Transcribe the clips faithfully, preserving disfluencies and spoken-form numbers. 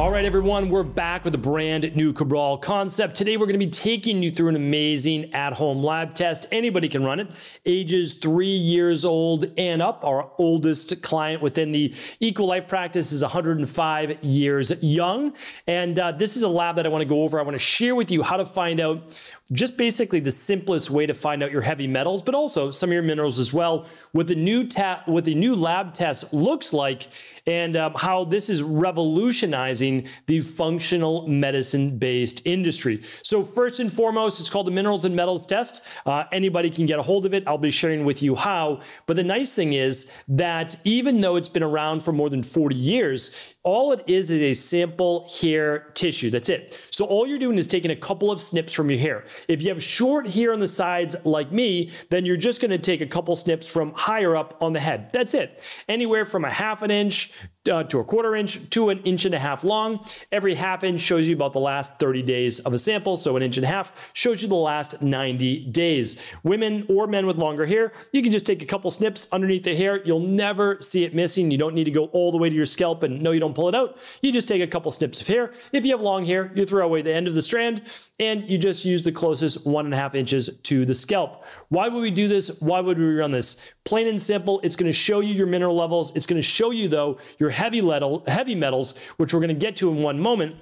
All right, everyone, we're back with a brand new Cabral Concept. Today, we're gonna be taking you through an amazing at-home lab test. Anybody can run it. Ages three years old and up. Our oldest client within the EquiLife Practice is one hundred five years young. And uh, this is a lab that I wanna go over. I wanna share with you how to find out just basically the simplest way to find out your heavy metals, but also some of your minerals as well, what the new, ta what the new lab test looks like, and um, how this is revolutionizing the functional medicine-based industry. So first and foremost, it's called the Minerals and Metals Test. Uh, anybody can get a hold of it. I'll be sharing with you how. But the nice thing is that even though it's been around for more than forty years, all it is is a sample hair tissue. That's it. So all you're doing is taking a couple of snips from your hair. If you have short hair on the sides like me, then you're just going to take a couple snips from higher up on the head. That's it. Anywhere from a half an inch Uh, to a quarter inch to an inch and a half long. Every half inch shows you about the last thirty days of a sample. So an inch and a half shows you the last ninety days. Women or men with longer hair, you can just take a couple snips underneath the hair. You'll never see it missing. You don't need to go all the way to your scalp, and no, you don't pull it out. You just take a couple snips of hair. If you have long hair, you throw away the end of the strand and you just use the closest one and a half inches to the scalp. Why would we do this? Why would we run this? Plain and simple, it's gonna show you your mineral levels. It's gonna show you, though, your heavy metal, heavy metals, which we're going to get to in one moment.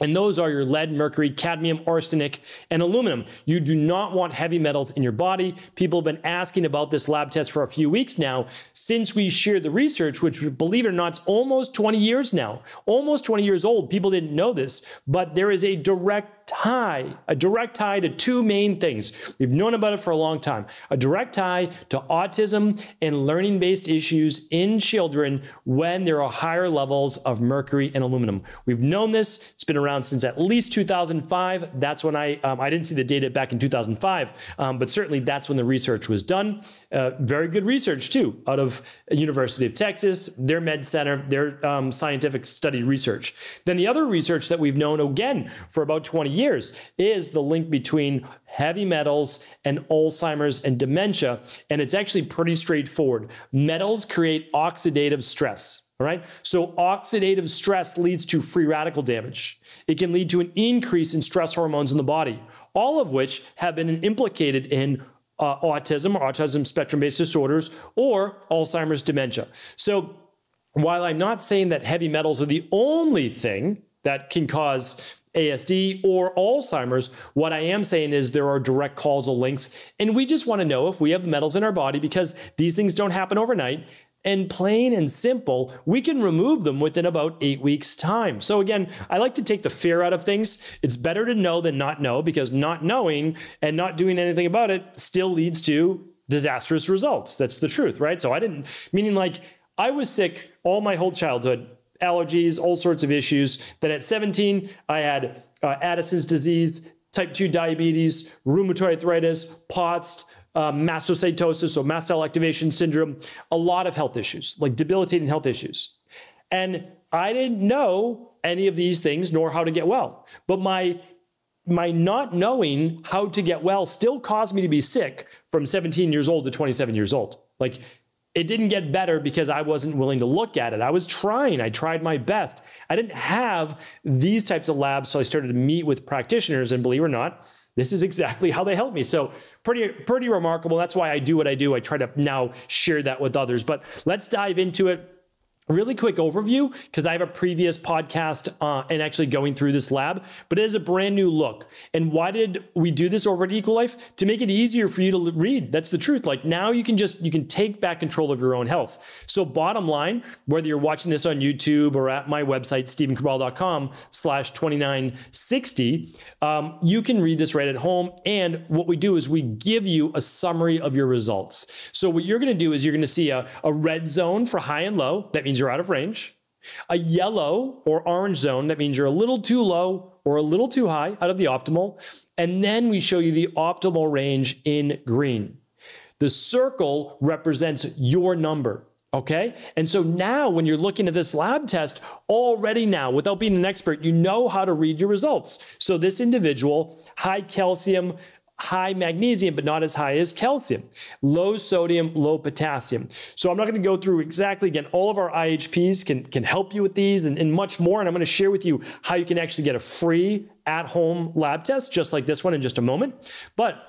And those are your lead, mercury, cadmium, arsenic, and aluminum. You do not want heavy metals in your body. People have been asking about this lab test for a few weeks now since we shared the research, which, believe it or not, is almost twenty years now, almost twenty years old. People didn't know this, but there is a direct tie, a direct tie to two main things. We've known about it for a long time. A direct tie to autism and learning-based issues in children when there are higher levels of mercury and aluminum. We've known this. It's been around since at least two thousand five. That's when I, um, I didn't see the data back in two thousand five, um, but certainly that's when the research was done. Uh, very good research too, out of University of Texas, their med center, their um, scientific study research. Then the other research that we've known again for about twenty years years is the link between heavy metals and Alzheimer's and dementia, and it's actually pretty straightforward. Metals create oxidative stress. All right, so oxidative stress leads to free radical damage. It can lead to an increase in stress hormones in the body, all of which have been implicated in uh, autism or autism spectrum-based disorders or Alzheimer's dementia. So while I'm not saying that heavy metals are the only thing that can cause A S D or Alzheimer's, what I am saying is there are direct causal links, and we just want to know if we have metals in our body because these things don't happen overnight. And plain and simple, we can remove them within about eight weeks' time. So again, I like to take the fear out of things. It's better to know than not know, because not knowing and not doing anything about it still leads to disastrous results. That's the truth, right? So I didn't, meaning like I was sick all my whole childhood. Allergies, all sorts of issues. Then at seventeen, I had uh, Addison's disease, type two diabetes, rheumatoid arthritis, P O T S, uh, mastocytosis, so mast cell activation syndrome, a lot of health issues, like debilitating health issues. And I didn't know any of these things nor how to get well. But my my not knowing how to get well still caused me to be sick from seventeen years old to twenty-seven years old. Like, it didn't get better because I wasn't willing to look at it. I was trying. I tried my best. I didn't have these types of labs, so I started to meet with practitioners, and believe it or not, this is exactly how they helped me. So pretty, pretty remarkable. That's why I do what I do. I try to now share that with others. But let's dive into it. Really quick overview, because I have a previous podcast uh, and actually going through this lab, but it is a brand new look. And why did we do this over at EquiLife? To make it easier for you to read. That's the truth. Like, now you can just, you can take back control of your own health. So bottom line, whether you're watching this on YouTube or at my website, steven cabral dot com slash twenty-nine sixty, um, you can read this right at home. And what we do is we give you a summary of your results. So what you're going to do is you're going to see a, a red zone for high and low. That means you're out of range. A yellow or orange zone, that means you're a little too low or a little too high, out of the optimal. And then we show you the optimal range in green. The circle represents your number. Okay. And so now when you're looking at this lab test, already now, without being an expert, you know how to read your results. So this individual, high calcium, high magnesium, but not as high as calcium, low sodium, low potassium. So I'm not going to go through exactly, again, all of our I H Ps can, can help you with these and, and much more. And I'm going to share with you how you can actually get a free at-home lab test, just like this one, in just a moment. But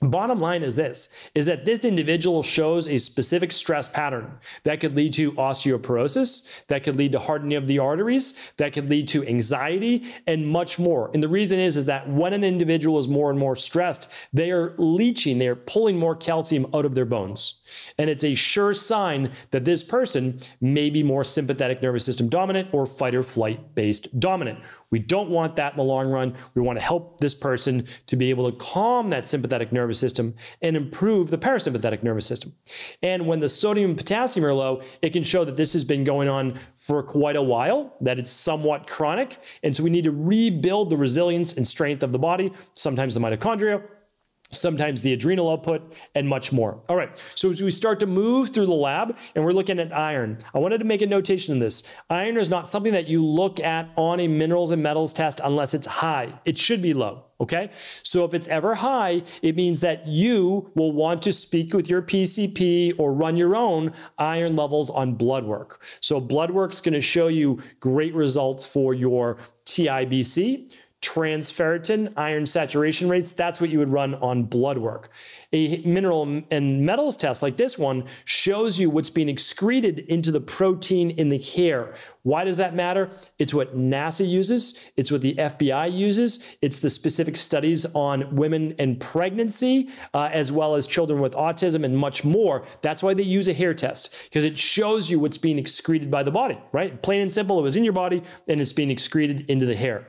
bottom line is this, is that this individual shows a specific stress pattern that could lead to osteoporosis, that could lead to hardening of the arteries, that could lead to anxiety, and much more. And the reason is, is that when an individual is more and more stressed, they are leaching, they are pulling more calcium out of their bones. And it's a sure sign that this person may be more sympathetic nervous system dominant or fight or flight based dominant. We don't want that in the long run. We want to help this person to be able to calm that sympathetic nervous system and improve the parasympathetic nervous system. And when the sodium and potassium are low, it can show that this has been going on for quite a while, that it's somewhat chronic. And so we need to rebuild the resilience and strength of the body, sometimes the mitochondria, sometimes the adrenal output, and much more. All right, so as we start to move through the lab and we're looking at iron, I wanted to make a notation in this. Iron is not something that you look at on a minerals and metals test unless it's high. It should be low, okay? So if it's ever high, it means that you will want to speak with your P C P or run your own iron levels on blood work. So blood work's gonna show you great results for your T I B C, transferritin, iron saturation rates. That's what you would run on blood work. A mineral and metals test like this one shows you what's being excreted into the protein in the hair. Why does that matter? It's what NASA uses. It's what the F B I uses. It's the specific studies on women and pregnancy, uh, as well as children with autism and much more. That's why they use a hair test, because it shows you what's being excreted by the body, right? Plain and simple, it was in your body and it's being excreted into the hair.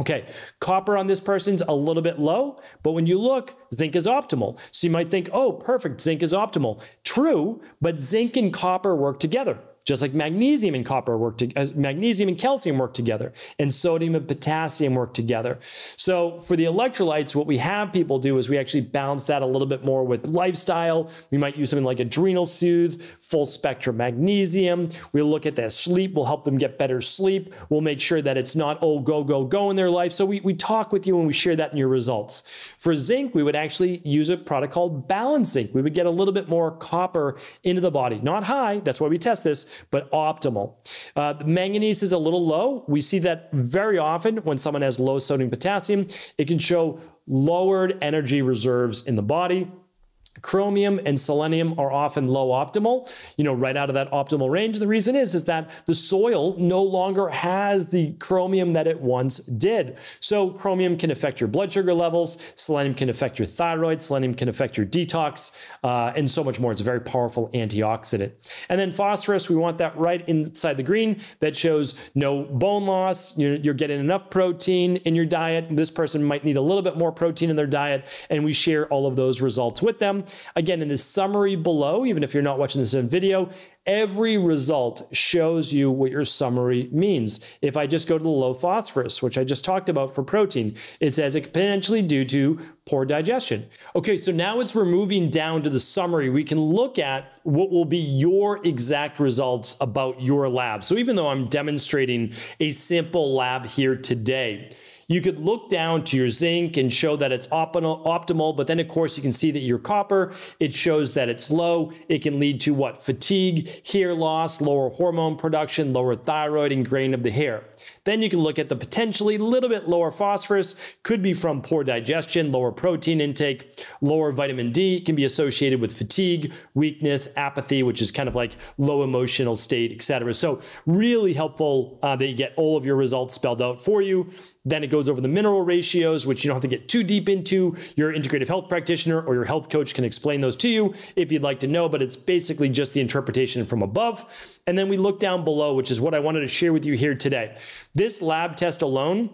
Okay, copper on this person's a little bit low, but when you look, zinc is optimal. So you might think, oh, perfect, zinc is optimal. True, but zinc and copper work together, just like magnesium and copper work to, uh, magnesium and calcium work together, and sodium and potassium work together. So for the electrolytes, what we have people do is we actually balance that a little bit more with lifestyle. We might use something like Adrenal Soothe, full spectrum magnesium. We'll look at their sleep. We'll help them get better sleep. We'll make sure that it's not, oh, go, go, go in their life. So we, we talk with you and we share that in your results. For zinc, we would actually use a product called Balancing Zinc. We would get a little bit more copper into the body. Not high, that's why we test this, but optimal. Uh, the manganese is a little low. We see that very often when someone has low sodium potassium. It can show lowered energy reserves in the body. Chromium and selenium are often low optimal, you know, right out of that optimal range. The reason is, is that the soil no longer has the chromium that it once did. So chromium can affect your blood sugar levels, selenium can affect your thyroid, selenium can affect your detox, uh, and so much more. It's a very powerful antioxidant. And then phosphorus, we want that right inside the green. That shows no bone loss. You're, you're getting enough protein in your diet. This person might need a little bit more protein in their diet, and we share all of those results with them. Again, in the summary below, even if you're not watching this in video, every result shows you what your summary means. If I just go to the low phosphorus, which I just talked about for protein, it says it could potentially due to poor digestion. Okay, so now as we're moving down to the summary, we can look at what will be your exact results about your lab. So even though I'm demonstrating a simple lab here today, you could look down to your zinc and show that it's optimal, optimal, but then of course you can see that your copper, it shows that it's low. It can lead to what? Fatigue, hair loss, lower hormone production, lower thyroid, and grain of the hair. Then you can look at the potentially little bit lower phosphorus, could be from poor digestion, lower protein intake, lower vitamin D. It can be associated with fatigue, weakness, apathy, which is kind of like low emotional state, et cetera. So really helpful uh, that you get all of your results spelled out for you. Then it goes over the mineral ratios, which you don't have to get too deep into. Your integrative health practitioner or your health coach can explain those to you if you'd like to know, but it's basically just the interpretation from above. And then we look down below, which is what I wanted to share with you here today. This lab test alone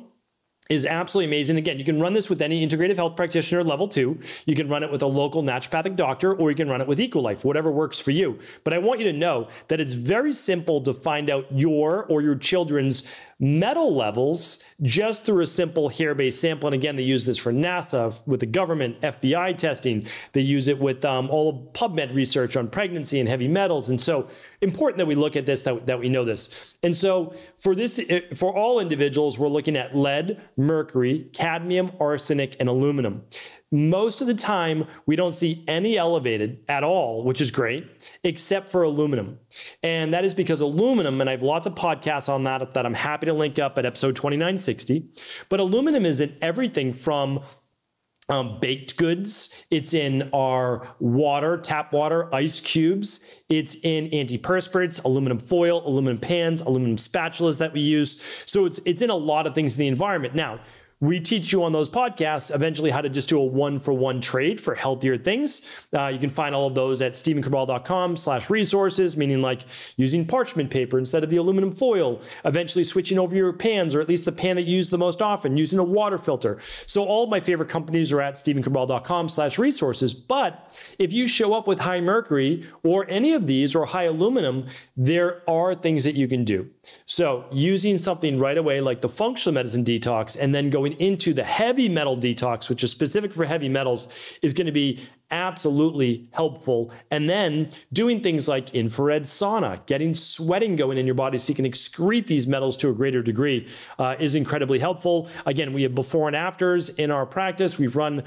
is absolutely amazing. Again, you can run this with any integrative health practitioner level two. You can run it with a local naturopathic doctor, or you can run it with EquiLife, whatever works for you. But I want you to know that it's very simple to find out your or your children's metal levels just through a simple hair-based sample. And again, they use this for NASA, with the government, F B I testing. They use it with um, all of PubMed research on pregnancy and heavy metals. And so important that we look at this, that, that we know this. And so for this, for all individuals, we're looking at lead, mercury, cadmium, arsenic, and aluminum. Most of the time, we don't see any elevated at all, which is great, except for aluminum. And that is because aluminum, and I have lots of podcasts on that that I'm happy to link up at episode twenty-nine sixty, but aluminum is in everything from um, baked goods, it's in our water, tap water, ice cubes, it's in antiperspirants, aluminum foil, aluminum pans, aluminum spatulas that we use. So it's, it's in a lot of things in the environment. Now, we teach you on those podcasts eventually how to just do a one-for-one trade for healthier things. Uh, you can find all of those at stephencabral.com slash resources, meaning like using parchment paper instead of the aluminum foil, eventually switching over your pans, or at least the pan that you use the most often, using a water filter. So all of my favorite companies are at stephencabral.com slash resources. But if you show up with high mercury or any of these or high aluminum, there are things that you can do. So using something right away like the functional medicine detox and then going into the heavy metal detox, which is specific for heavy metals, is going to be absolutely helpful. And then doing things like infrared sauna, getting sweating going in your body so you can excrete these metals to a greater degree uh, is incredibly helpful. Again, we have before and afters in our practice. We've run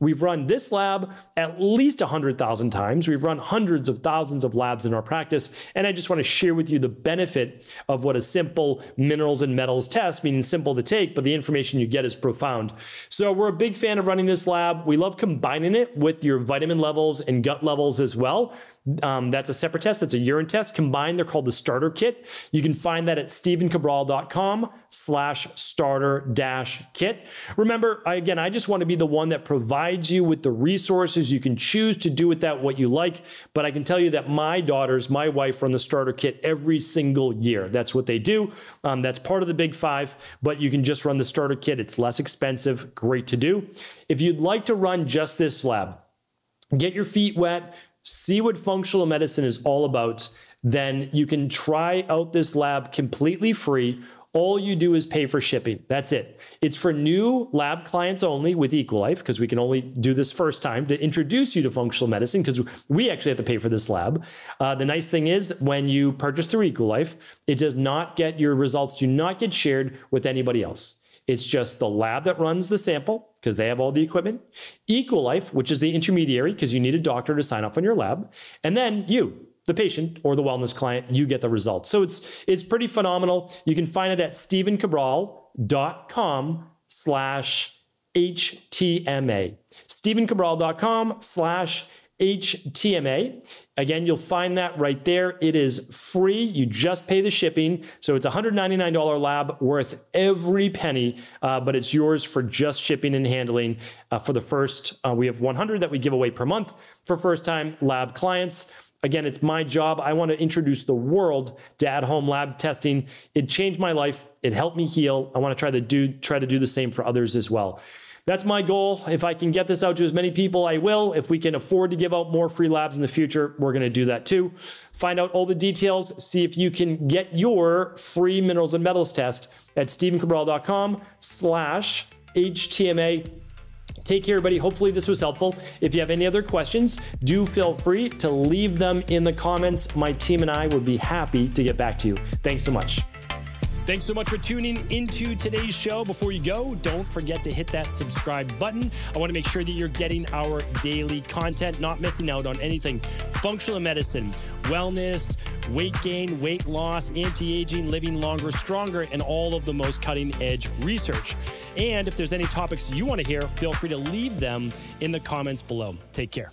We've run this lab at least one hundred thousand times. We've run hundreds of thousands of labs in our practice. And I just want to share with you the benefit of what a simple minerals and metals test, meaning simple to take, but the information you get is profound. So we're a big fan of running this lab. We love combining it with your vitamin levels and gut levels as well. Um, that's a separate test. That's a urine test combined. They're called the starter kit. You can find that at stephencabral.com slash starter dash kit. Remember, I, again, I just want to be the one that provides you with the resources. You can choose to do with that what you like, but I can tell you that my daughters, my wife, run the starter kit every single year. That's what they do. Um, that's part of the big five, but you can just run the starter kit. It's less expensive. Great to do. If you'd like to run just this lab, get your feet wet, see what functional medicine is all about, then you can try out this lab completely free. All you do is pay for shipping. That's it. It's for new lab clients only with EquiLife, because we can only do this first time to introduce you to functional medicine, because we actually have to pay for this lab. Uh, the nice thing is when you purchase through EquiLife, it does not get your results, do not get shared with anybody else. It's just the lab that runs the sample, because they have all the equipment, EquiLife, which is the intermediary, because you need a doctor to sign off on your lab, and then you, the patient or the wellness client, you get the results. So it's it's pretty phenomenal. You can find it at stephencabral.com slash HTMA. stephencabral.com slash HTMA. Again, you'll find that right there. It is free. You just pay the shipping. So it's a one hundred ninety-nine dollar lab worth every penny, uh, but it's yours for just shipping and handling uh, for the first. Uh, we have one hundred that we give away per month for first-time lab clients. Again, it's my job. I want to introduce the world to at-home lab testing. It changed my life. It helped me heal. I want to try to do, try to do the same for others as well. That's my goal. If I can get this out to as many people, I will. If we can afford to give out more free labs in the future, we're going to do that too. Find out all the details. See if you can get your free minerals and metals test at stephencabral.com slash HTMA. Take care, everybody. Hopefully this was helpful. If you have any other questions, do feel free to leave them in the comments. My team and I would be happy to get back to you. Thanks so much. Thanks so much for tuning into today's show. Before you go, don't forget to hit that subscribe button. I want to make sure that you're getting our daily content, not missing out on anything. Functional medicine, wellness, weight gain, weight loss, anti-aging, living longer, stronger, and all of the most cutting-edge research. And if there's any topics you want to hear, feel free to leave them in the comments below. Take care.